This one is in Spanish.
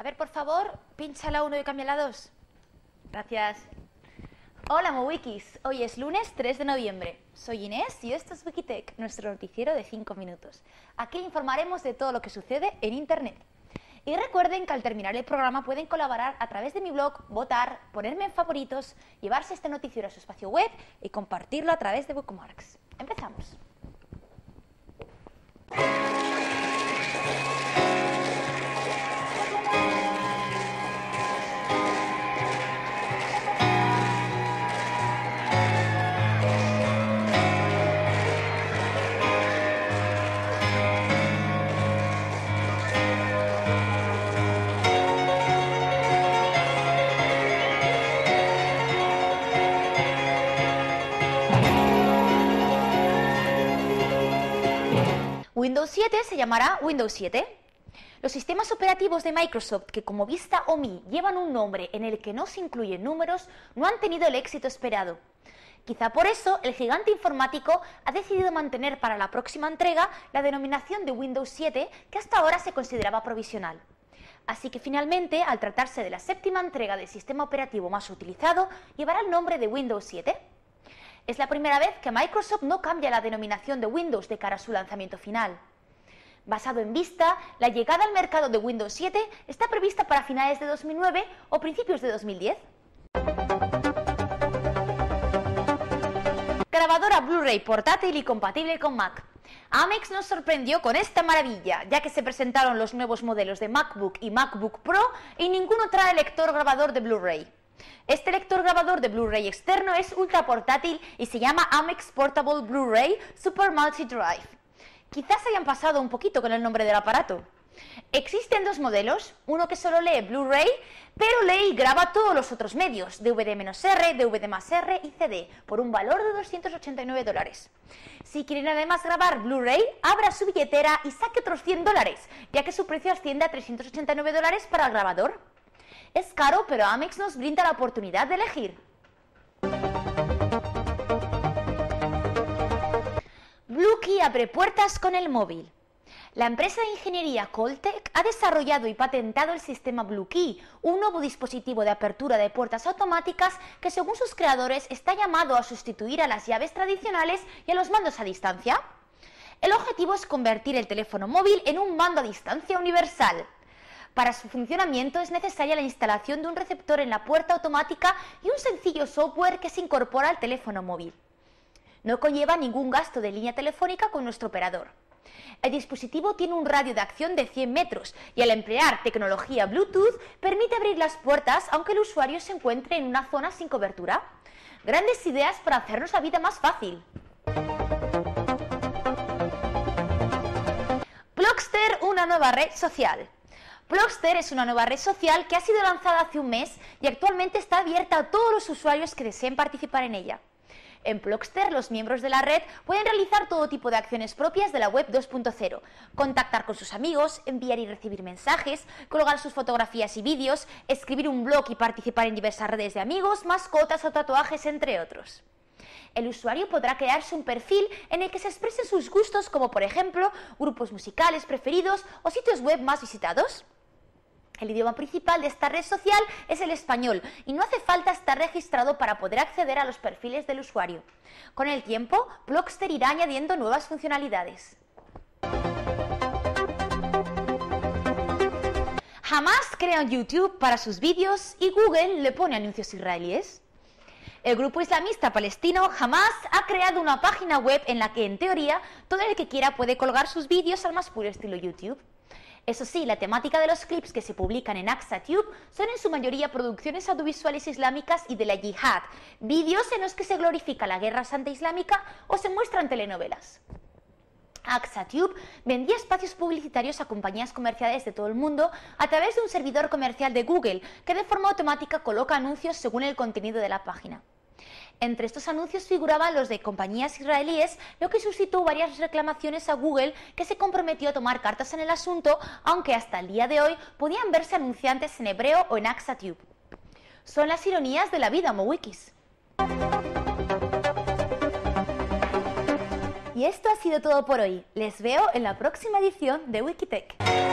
A ver, por favor, pincha la 1 y cambia la 2. Gracias. Hola, MoWikis. Hoy es lunes 3 de noviembre. Soy Inés y esto es Wikitech, nuestro noticiero de 5 minutos. Aquí informaremos de todo lo que sucede en Internet. Y recuerden que al terminar el programa pueden colaborar a través de mi blog, votar, ponerme en favoritos, llevarse este noticiero a su espacio web y compartirlo a través de bookmarks. Empezamos. Windows 7 se llamará Windows 7. Los sistemas operativos de Microsoft que como Vista o Mi llevan un nombre en el que no se incluyen números no han tenido el éxito esperado. Quizá por eso el gigante informático ha decidido mantener para la próxima entrega la denominación de Windows 7 que hasta ahora se consideraba provisional. Así que finalmente, al tratarse de la séptima entrega del sistema operativo más utilizado, llevará el nombre de Windows 7. Es la primera vez que Microsoft no cambia la denominación de Windows de cara a su lanzamiento final. Basado en Vista, la llegada al mercado de Windows 7 está prevista para finales de 2009 o principios de 2010. Grabadora Blu-ray portátil y compatible con Mac. Amex nos sorprendió con esta maravilla, ya que se presentaron los nuevos modelos de MacBook y MacBook Pro y ninguno trae lector grabador de Blu-ray. Este lector grabador de Blu-ray externo es ultra portátil y se llama Amex Portable Blu-ray Super Multi Drive. Quizás hayan pasado un poquito con el nombre del aparato. Existen dos modelos, uno que solo lee Blu-ray, pero lee y graba todos los otros medios, DVD-R, DVD+R y CD, por un valor de $289. Si quieren además grabar Blu-ray, abra su billetera y saque otros $100, ya que su precio asciende a $389 para el grabador. Es caro, pero Amex nos brinda la oportunidad de elegir. BlueKey abre puertas con el móvil. La empresa de ingeniería Coltec ha desarrollado y patentado el sistema BlueKey, un nuevo dispositivo de apertura de puertas automáticas que, según sus creadores, está llamado a sustituir a las llaves tradicionales y a los mandos a distancia. El objetivo es convertir el teléfono móvil en un mando a distancia universal. Para su funcionamiento es necesaria la instalación de un receptor en la puerta automática y un sencillo software que se incorpora al teléfono móvil. No conlleva ningún gasto de línea telefónica con nuestro operador. El dispositivo tiene un radio de acción de 100 metros y al emplear tecnología Bluetooth permite abrir las puertas aunque el usuario se encuentre en una zona sin cobertura. Grandes ideas para hacernos la vida más fácil. Ploxter, una nueva red social. Ploxter es una nueva red social que ha sido lanzada hace un mes y actualmente está abierta a todos los usuarios que deseen participar en ella. En Ploxter, los miembros de la red pueden realizar todo tipo de acciones propias de la web 2.0, contactar con sus amigos, enviar y recibir mensajes, colgar sus fotografías y vídeos, escribir un blog y participar en diversas redes de amigos, mascotas o tatuajes, entre otros. El usuario podrá crearse un perfil en el que se expresen sus gustos, como por ejemplo grupos musicales preferidos o sitios web más visitados. El idioma principal de esta red social es el español y no hace falta estar registrado para poder acceder a los perfiles del usuario. Con el tiempo, Ploxter irá añadiendo nuevas funcionalidades. Hamas crea un YouTube para sus vídeos y Google le pone anuncios israelíes. El grupo islamista palestino Hamas ha creado una página web en la que, en teoría, todo el que quiera puede colgar sus vídeos al más puro estilo YouTube. Eso sí, la temática de los clips que se publican en Axatube son en su mayoría producciones audiovisuales islámicas y de la yihad, vídeos en los que se glorifica la guerra santa islámica o se muestran telenovelas. Axatube vendía espacios publicitarios a compañías comerciales de todo el mundo a través de un servidor comercial de Google, que de forma automática coloca anuncios según el contenido de la página. Entre estos anuncios figuraban los de compañías israelíes, lo que suscitó varias reclamaciones a Google, que se comprometió a tomar cartas en el asunto, aunque hasta el día de hoy podían verse anunciantes en hebreo o en Axatube. Son las ironías de la vida, MoWikis. Y esto ha sido todo por hoy. Les veo en la próxima edición de Wikitech.